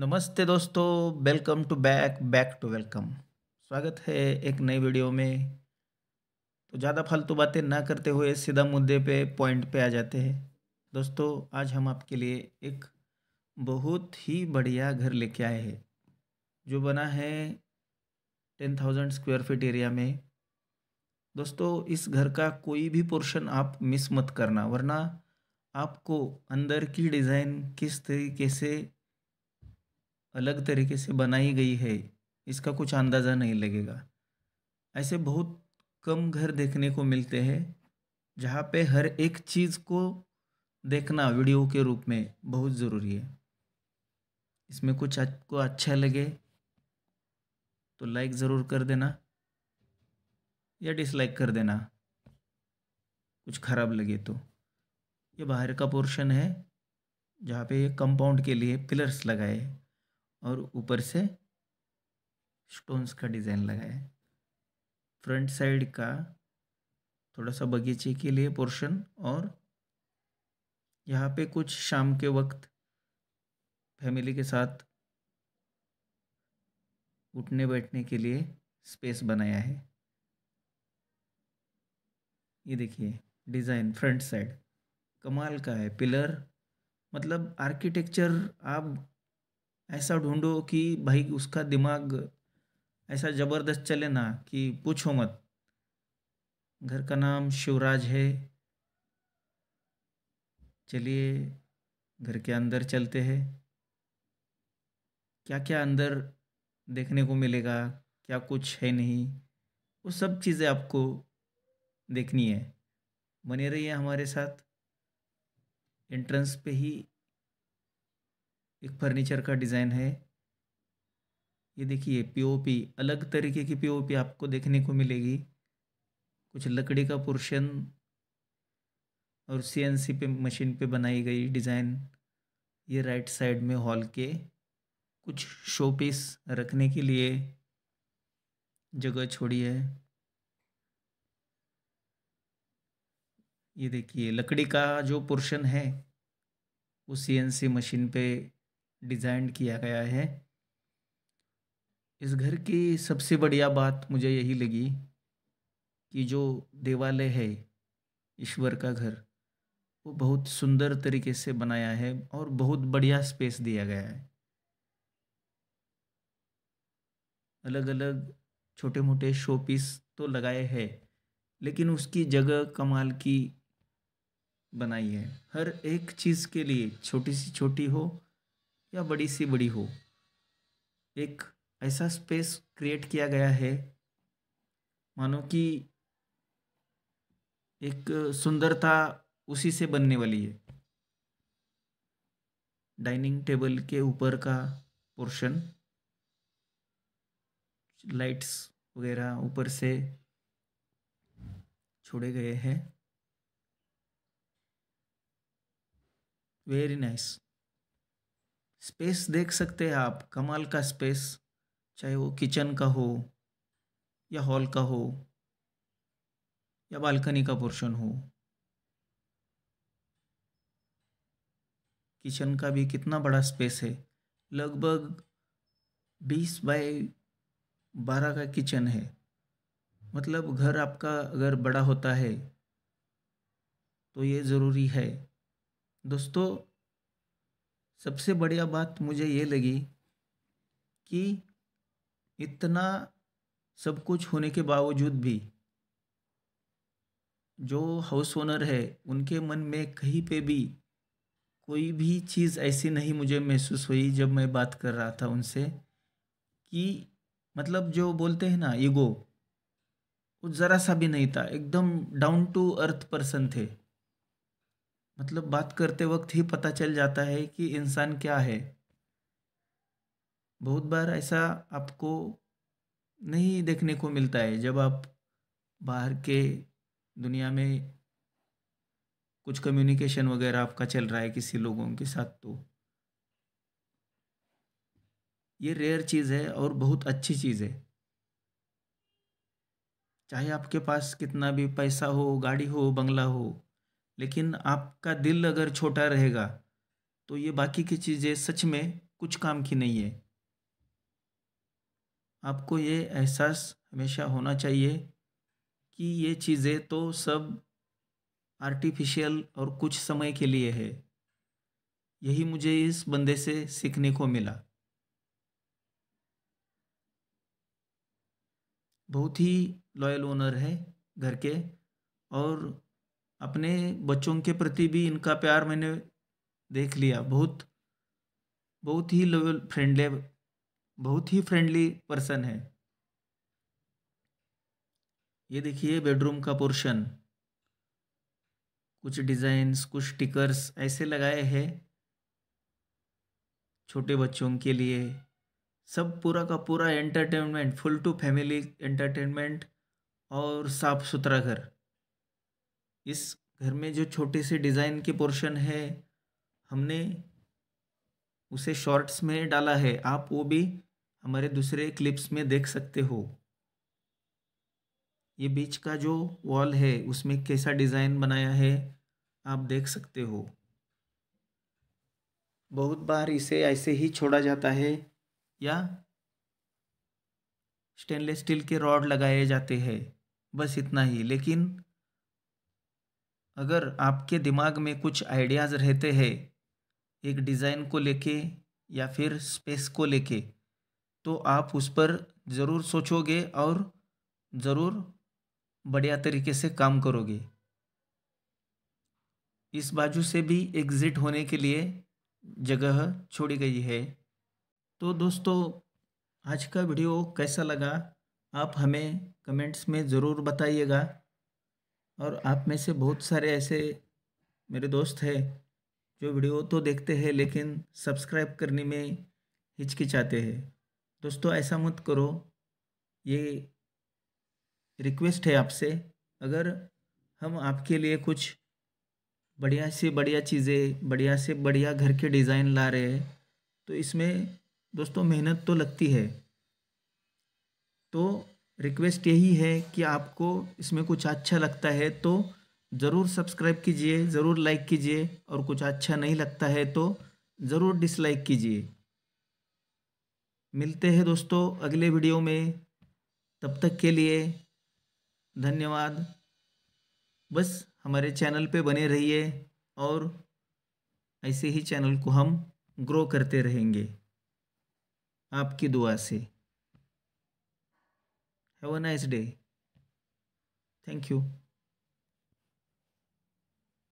नमस्ते दोस्तों, welcome to back to welcome. स्वागत है एक नई वीडियो में। तो ज़्यादा फालतू बातें ना करते हुए सीधा मुद्दे पे पॉइंट आ जाते हैं। दोस्तों, आज हम आपके लिए एक बहुत ही बढ़िया घर लेके आए हैं जो बना है 10,000 स्क्वायर फीट एरिया में। दोस्तों, इस घर का कोई भी पोर्शन आप मिस मत करना, वरना आपको अंदर की डिज़ाइन किस तरीके से अलग तरीके से बनाई गई है इसका कुछ अंदाज़ा नहीं लगेगा। ऐसे बहुत कम घर देखने को मिलते हैं जहाँ पे हर एक चीज़ को देखना वीडियो के रूप में बहुत ज़रूरी है। इसमें कुछ आपको अच्छा लगे तो लाइक ज़रूर कर देना या डिसलाइक कर देना कुछ ख़राब लगे तो। ये बाहर का पोर्शन है जहाँ पे कंपाउंड के लिए पिलर्स लगाए और ऊपर से स्टोन्स का डिज़ाइन लगाया। फ्रंट साइड का थोड़ा सा बगीचे के लिए पोर्शन और यहाँ पे कुछ शाम के वक्त फैमिली के साथ उठने बैठने के लिए स्पेस बनाया है। ये देखिए डिज़ाइन फ्रंट साइड कमाल का है। पिलर मतलब आर्किटेक्चर आप ऐसा ढूंढो कि भाई उसका दिमाग ऐसा ज़बरदस्त चले ना कि पूछो मत। घर का नाम शिवराज है। चलिए घर के अंदर चलते हैं, क्या क्या अंदर देखने को मिलेगा, क्या कुछ है नहीं, वो सब चीज़ें आपको देखनी है। बने रहिए हमारे साथ। एंट्रेंस पे ही एक फर्नीचर का डिज़ाइन है। ये देखिए पीओपी, अलग तरीके की पीओपी आपको देखने को मिलेगी। कुछ लकड़ी का पोर्शन और सीएनसी पे मशीन पे बनाई गई डिज़ाइन। ये राइट साइड में हॉल के कुछ शोपीस रखने के लिए जगह छोड़ी है। ये देखिए लकड़ी का जो पोर्शन है वो सीएनसी मशीन पे डिज़ाइन किया गया है। इस घर की सबसे बढ़िया बात मुझे यही लगी कि जो देवालय है ईश्वर का घर, वो बहुत सुंदर तरीके से बनाया है और बहुत बढ़िया स्पेस दिया गया है। अलग अलग छोटे मोटे शोपीस तो लगाए हैं लेकिन उसकी जगह कमाल की बनाई है। हर एक चीज़ के लिए, छोटी सी छोटी हो या बड़ी सी बड़ी हो, एक ऐसा स्पेस क्रिएट किया गया है मानो कि एक सुंदरता उसी से बनने वाली है। डाइनिंग टेबल के ऊपर का पोर्शन, लाइट्स वगैरह ऊपर से छोड़े गए हैं। वेरी नाइस स्पेस देख सकते हैं आप, कमाल का स्पेस। चाहे वो किचन का हो या हॉल का हो या बालकनी का पोर्शन हो। किचन का भी कितना बड़ा स्पेस है, लगभग 20 बाय 12 का किचन है। मतलब घर आपका अगर बड़ा होता है तो ये ज़रूरी है। दोस्तों, सबसे बढ़िया बात मुझे ये लगी कि इतना सब कुछ होने के बावजूद भी जो हाउस ओनर है उनके मन में कहीं पे भी कोई भी चीज़ ऐसी नहीं मुझे महसूस हुई जब मैं बात कर रहा था उनसे कि मतलब जो बोलते हैं ना ईगो, वो ज़रा सा भी नहीं था। एकदम डाउन टू अर्थ पर्सन थे। मतलब बात करते वक्त ही पता चल जाता है कि इंसान क्या है। बहुत बार ऐसा आपको नहीं देखने को मिलता है जब आप बाहर के दुनिया में कुछ कम्युनिकेशन वगैरह आपका चल रहा है किसी लोगों के साथ, तो ये रेयर चीज़ है और बहुत अच्छी चीज़ है। चाहे आपके पास कितना भी पैसा हो, गाड़ी हो, बंगला हो, लेकिन आपका दिल अगर छोटा रहेगा तो ये बाकी की चीज़ें सच में कुछ काम की नहीं है। आपको ये एहसास हमेशा होना चाहिए कि ये चीज़ें तो सब आर्टिफिशियल और कुछ समय के लिए है। यही मुझे इस बंदे से सीखने को मिला। बहुत ही लॉयल ओनर है घर के, और अपने बच्चों के प्रति भी इनका प्यार मैंने देख लिया। बहुत ही लॉयल, फ्रेंडली, बहुत ही फ्रेंडली पर्सन है। ये देखिए बेडरूम का पोर्शन, कुछ डिज़ाइंस, कुछ स्टिकर्स ऐसे लगाए हैं छोटे बच्चों के लिए। सब पूरा का पूरा entertainment, full to family entertainment और साफ सुथरा घर। इस घर में जो छोटे से डिज़ाइन के पोर्शन है, हमने उसे शॉर्ट्स में डाला है, आप वो भी हमारे दूसरे क्लिप्स में देख सकते हो। ये बीच का जो वॉल है उसमें कैसा डिज़ाइन बनाया है आप देख सकते हो। बहुत बार इसे ऐसे ही छोड़ा जाता है या स्टेनलेस स्टील के रॉड लगाए जाते हैं, बस इतना ही। लेकिन अगर आपके दिमाग में कुछ आइडियाज़ रहते हैं एक डिज़ाइन को लेके या फिर स्पेस को लेके, तो आप उस पर ज़रूर सोचोगे और ज़रूर बढ़िया तरीके से काम करोगे। इस बाजू से भी एग्ज़िट होने के लिए जगह छोड़ी गई है। तो दोस्तों, आज का वीडियो कैसा लगा आप हमें कमेंट्स में ज़रूर बताइएगा। और आप में से बहुत सारे ऐसे मेरे दोस्त हैं जो वीडियो तो देखते हैं लेकिन सब्सक्राइब करने में हिचकिचाते हैं। दोस्तों, ऐसा मत करो, ये रिक्वेस्ट है आपसे। अगर हम आपके लिए कुछ बढ़िया से बढ़िया चीज़ें, बढ़िया से बढ़िया घर के डिज़ाइन ला रहे हैं, तो इसमें दोस्तों मेहनत तो लगती है। तो रिक्वेस्ट यही है कि आपको इसमें कुछ अच्छा लगता है तो ज़रूर सब्सक्राइब कीजिए, ज़रूर लाइक कीजिए, और कुछ अच्छा नहीं लगता है तो ज़रूर डिसलाइक कीजिए। मिलते हैं दोस्तों अगले वीडियो में, तब तक के लिए धन्यवाद। बस हमारे चैनल पे बने रहिए और ऐसे ही चैनल को हम ग्रो करते रहेंगे आपकी दुआ से। Have a nice day. Thank you.